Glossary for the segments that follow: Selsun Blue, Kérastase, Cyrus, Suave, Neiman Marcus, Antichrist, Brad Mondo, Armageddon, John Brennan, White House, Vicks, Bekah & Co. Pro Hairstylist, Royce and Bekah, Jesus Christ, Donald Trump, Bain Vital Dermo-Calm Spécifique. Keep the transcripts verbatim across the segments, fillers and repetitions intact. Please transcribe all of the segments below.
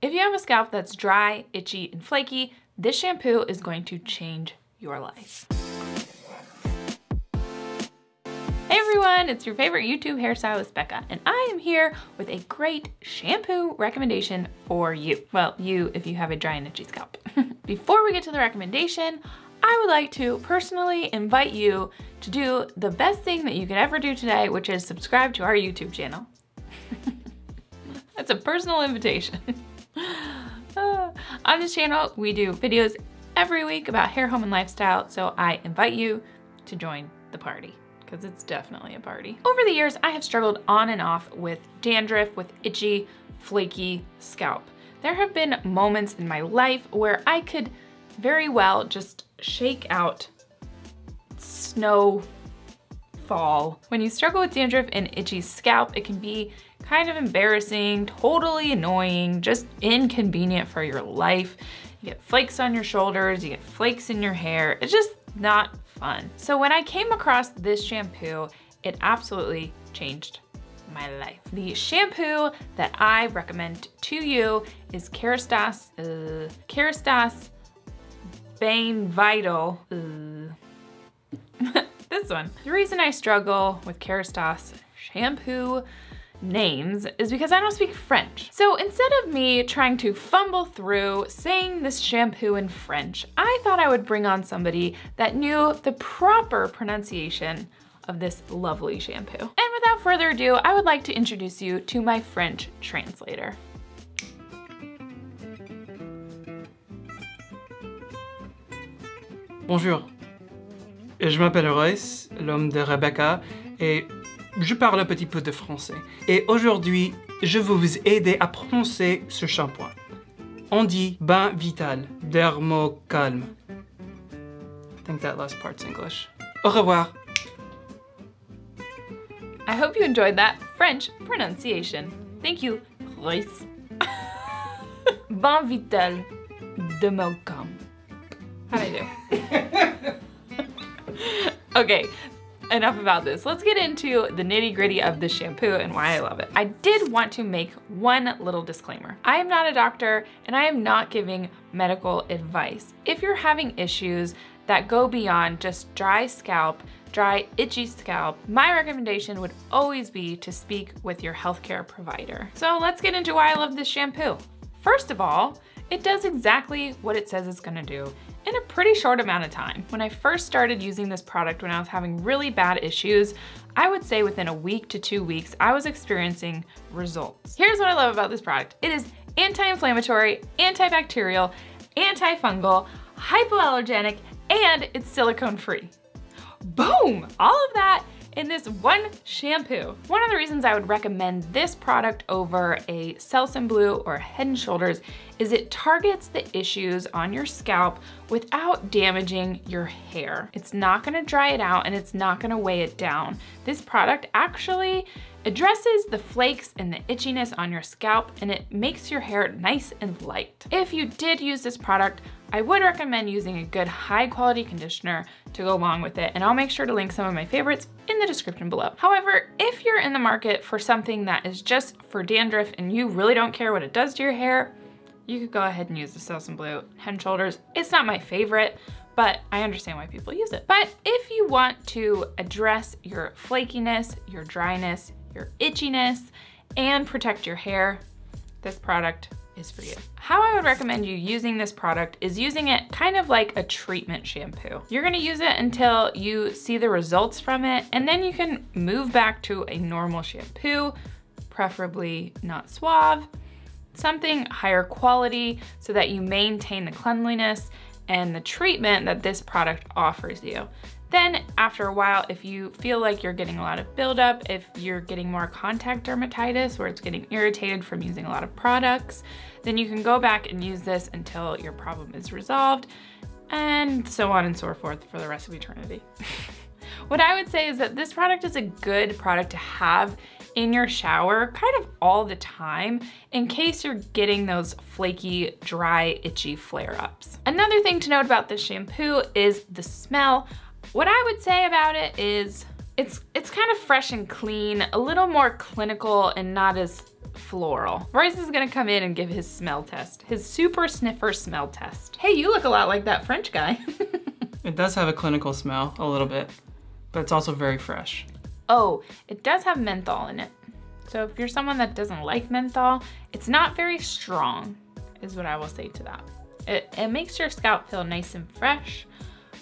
If you have a scalp that's dry, itchy, and flaky, this shampoo is going to change your life. Hey everyone, it's your favorite YouTube hairstylist, Becca, and I am here with a great shampoo recommendation for you. Well, you if you have a dry and itchy scalp. Before we get to the recommendation, I would like to personally invite you to do the best thing that you could ever do today, which is subscribe to our YouTube channel. That's a personal invitation. uh, on this channel, we do videos every week about hair, home, and lifestyle, so I invite you to join the party, because it's definitely a party. Over the years, I have struggled on and off with dandruff, with itchy, flaky scalp. There have been moments in my life where I could very well just shake out snowfall. When you struggle with dandruff and itchy scalp, it can be kind of embarrassing, totally annoying, just inconvenient for your life. You get flakes on your shoulders, you get flakes in your hair. It's just not fun. So when I came across this shampoo, it absolutely changed my life. The shampoo that I recommend to you is Kérastase, uh, Kérastase Bain Vital. Uh, this one. The reason I struggle with Kérastase shampoo names is because I don't speak French. So instead of me trying to fumble through saying this shampoo in French, I thought I would bring on somebody that knew the proper pronunciation of this lovely shampoo. And without further ado, I would like to introduce you to my French translator. Bonjour, je m'appelle Royce, l'homme de Rebecca, et je parle un petit peu de français. Et aujourd'hui, je vais vous aider à prononcer ce shampoing. On dit Bain Vital Dermo-Calm. I think that last part's English. Au revoir. I hope you enjoyed that French pronunciation. Thank you, Royce. Bain Vital Dermo-Calm. How'd I do? Okay. Enough about this. Let's get into the nitty gritty of this shampoo and why I love it. I did want to make one little disclaimer. I am not a doctor and I am not giving medical advice. If you're having issues that go beyond just dry scalp, dry, itchy scalp, my recommendation would always be to speak with your healthcare provider. So let's get into why I love this shampoo. First of all, it does exactly what it says it's gonna do in a pretty short amount of time. When I first started using this product, when I was having really bad issues, I would say within a week to two weeks, I was experiencing results. Here's what I love about this product. It is anti-inflammatory, antibacterial, antifungal, hypoallergenic, and it's silicone-free. Boom! All of that in this one shampoo. One of the reasons I would recommend this product over a Selsun Blue or Head and Shoulders is it targets the issues on your scalp without damaging your hair. It's not gonna dry it out and it's not gonna weigh it down. This product actually addresses the flakes and the itchiness on your scalp and it makes your hair nice and light. If you did use this product, I would recommend using a good high quality conditioner to go along with it, and I'll make sure to link some of my favorites in the description below. However, if you're in the market for something that is just for dandruff and you really don't care what it does to your hair, you could go ahead and use the Selsun Blue Head and Shoulders. It's not my favorite, but I understand why people use it. But if you want to address your flakiness, your dryness, your itchiness, and protect your hair, this product is for you. How I would recommend you using this product is using it kind of like a treatment shampoo. You're gonna use it until you see the results from it, and then you can move back to a normal shampoo, preferably not Suave, something higher quality so that you maintain the cleanliness and the treatment that this product offers you. Then after a while, if you feel like you're getting a lot of buildup, if you're getting more contact dermatitis where it's getting irritated from using a lot of products, then you can go back and use this until your problem is resolved, and so on and so forth for the rest of eternity. What I would say is that this product is a good product to have in your shower kind of all the time in case you're getting those flaky, dry, itchy flare-ups. Another thing to note about this shampoo is the smell. What I would say about it is it's it's kind of fresh and clean, a little more clinical and not as floral. Bryce is gonna come in and give his smell test, his super sniffer smell test. Hey, you look a lot like that French guy. It does have a clinical smell a little bit, but it's also very fresh. Oh, it does have menthol in it. So if you're someone that doesn't like menthol, it's not very strong, is what I will say to that. It, it makes your scalp feel nice and fresh,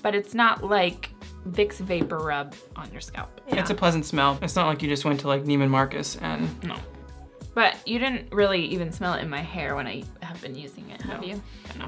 but it's not like Vicks Vapor Rub on your scalp. Yeah. It's a pleasant smell. It's not like you just went to like Neiman Marcus and... No. But you didn't really even smell it in my hair when I have been using it, have no. you? No.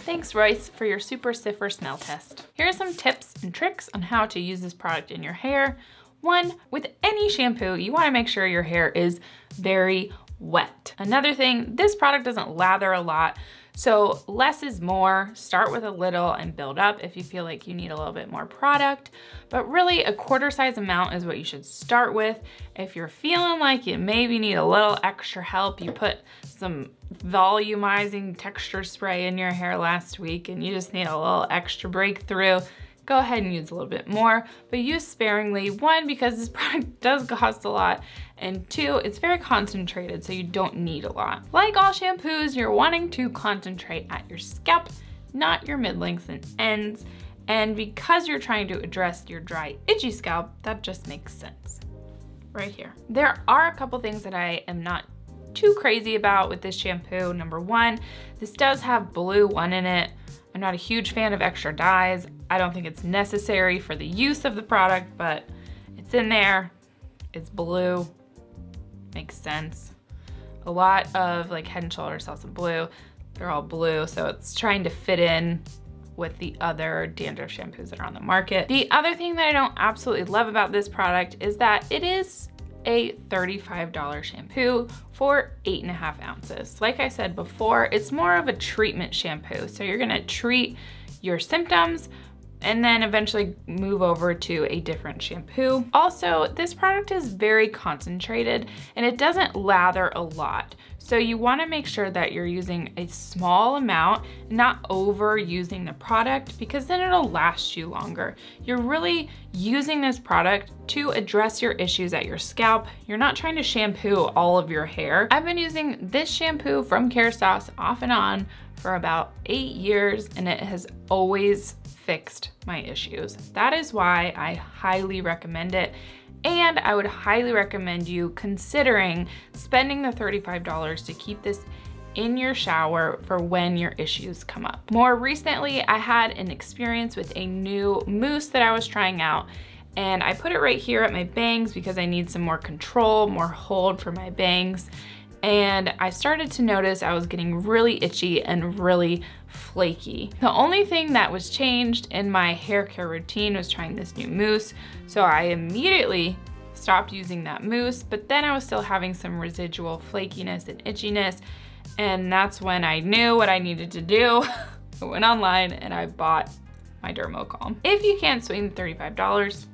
Thanks, Royce, for your super sniffer smell test. Here are some tips and tricks on how to use this product in your hair. One, with any shampoo, you wanna make sure your hair is very wet. Another thing, this product doesn't lather a lot, so less is more. Start with a little and build up if you feel like you need a little bit more product, but really a quarter size amount is what you should start with. If you're feeling like you maybe need a little extra help, you put some volumizing texture spray in your hair last week and you just need a little extra breakthrough, go ahead and use a little bit more, but use sparingly. One, because this product does cost a lot, and two, it's very concentrated, so you don't need a lot. Like all shampoos, you're wanting to concentrate at your scalp, not your mid-lengths and ends, and because you're trying to address your dry, itchy scalp, that just makes sense. Right here. There are a couple things that I am not too crazy about with this shampoo. Number one, this does have blue one in it. I'm not a huge fan of extra dyes. I don't think it's necessary for the use of the product, but it's in there, it's blue, makes sense. A lot of like Head and Shoulders, Selsun Blue, they're all blue, so it's trying to fit in with the other dandruff shampoos that are on the market. The other thing that I don't absolutely love about this product is that it is a thirty-five dollar shampoo for eight and a half ounces. Like I said before, it's more of a treatment shampoo. So you're gonna treat your symptoms and then eventually move over to a different shampoo. Also, this product is very concentrated and it doesn't lather a lot. So you wanna make sure that you're using a small amount, not overusing the product, because then it'll last you longer. You're really using this product to address your issues at your scalp. You're not trying to shampoo all of your hair. I've been using this shampoo from Kérastase off and on for about eight years and it has always fixed my issues. That is why I highly recommend it. And I would highly recommend you considering spending the thirty-five dollars to keep this in your shower for when your issues come up. More recently, I had an experience with a new mousse that I was trying out, and I put it right here at my bangs because I need some more control, more hold for my bangs. And I started to notice I was getting really itchy and really flaky. The only thing that was changed in my hair care routine was trying this new mousse. So I immediately stopped using that mousse, but then I was still having some residual flakiness and itchiness. And that's when I knew what I needed to do. I went online and I bought my Dermo-Calm. If you can't swing thirty-five dollars,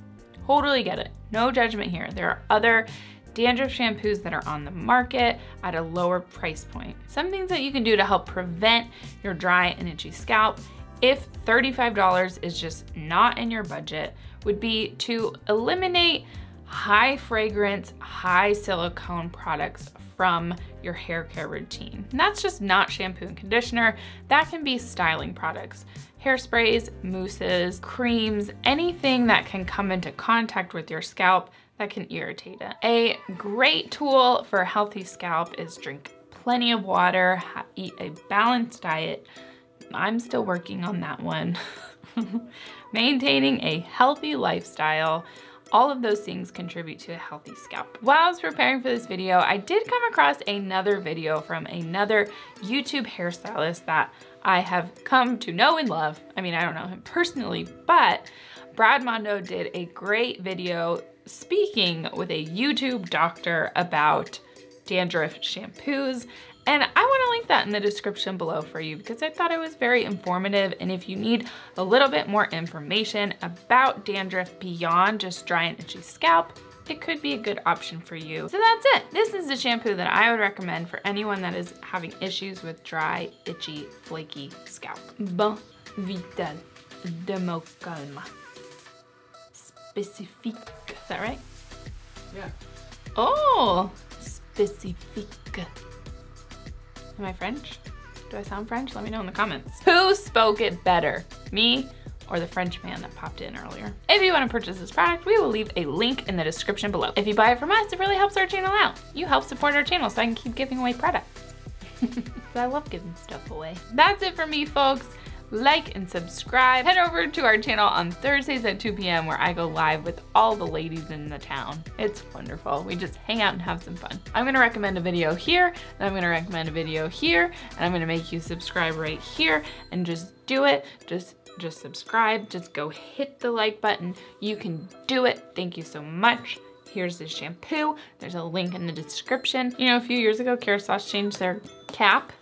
totally get it. No judgment here. There are other dandruff shampoos that are on the market at a lower price point. Some things that you can do to help prevent your dry and itchy scalp if thirty-five dollars is just not in your budget would be to eliminate high fragrance, high silicone products from your hair care routine. And that's just not shampoo and conditioner. That can be styling products, hairsprays, mousses, creams, anything that can come into contact with your scalp that can irritate it. A great tool for a healthy scalp is drink plenty of water, eat a balanced diet. I'm still working on that one. Maintaining a healthy lifestyle. All of those things contribute to a healthy scalp. While I was preparing for this video, I did come across another video from another YouTube hairstylist that I have come to know and love. I mean, I don't know him personally, but Brad Mondo did a great video speaking with a YouTube doctor about dandruff shampoos. And I wanna link that in the description below for you because I thought it was very informative. And if you need a little bit more information about dandruff beyond just dry and itchy scalp, it could be a good option for you. So that's it. This is the shampoo that I would recommend for anyone that is having issues with dry, itchy, flaky scalp. Bain Vital Dermo-Calm Spécifique. Is that right? Yeah. Oh, Spécifique. Am I French? Do I sound French? Let me know in the comments. Who spoke it better, me or the French man that popped in earlier? If you want to purchase this product, we will leave a link in the description below. If you buy it from us, it really helps our channel out. You help support our channel so I can keep giving away products. I love giving stuff away. That's it for me, folks. Like and subscribe. Head over to our channel on Thursdays at two p m where I go live with all the ladies in the town. It's wonderful. We just hang out and have some fun. I'm gonna recommend a video here, and I'm gonna recommend a video here, and I'm gonna make you subscribe right here, and just do it. Just, just subscribe. Just go hit the like button. You can do it. Thank you so much. Here's the shampoo. There's a link in the description. You know, a few years ago, Kérastase changed their cap.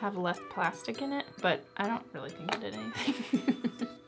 Have less plastic in it, but I don't really think it did anything.